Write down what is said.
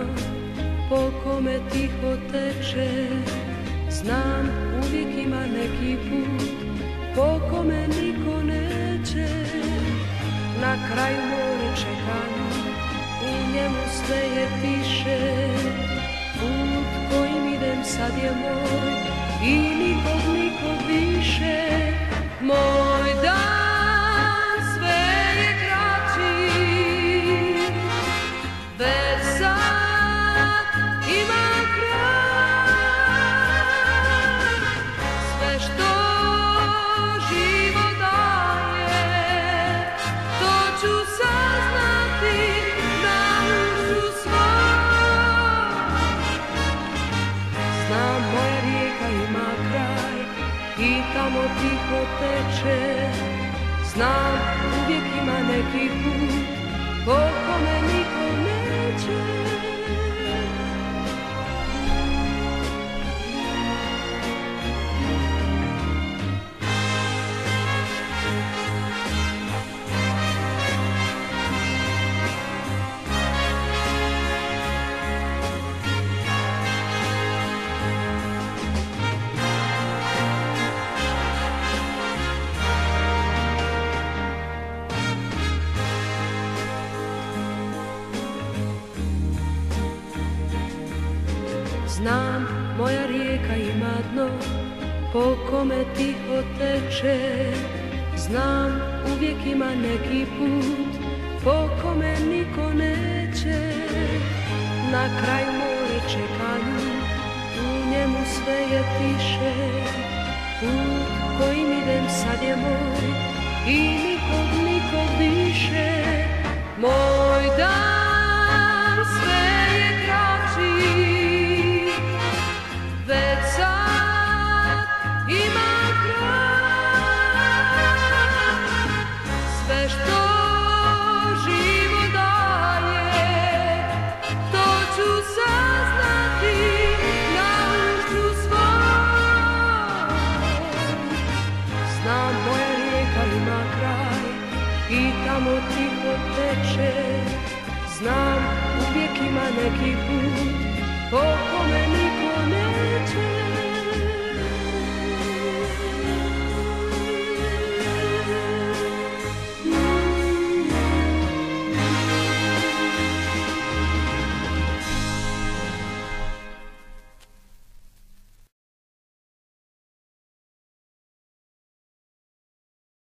rano po kome tiho teče, znam uvijek ima neki put po kome niko neće. Na kraju more čekano, u njemu sve je tiše, put kojim idem sad je moj i nikog nikog više. Moj dan tiho teče, znam uvijek ima neki put po kome niko neće. Znam, moja rijeka ima dno po kome tiho teče, znam, uvijek ima neki put po kome niko neće. Na kraju more čekanja, u njemu sve je tiše, put kojim idem sad je moj i nikog nikog više. Moj dan i tamo tiho teče, znam uvijek ima neki put.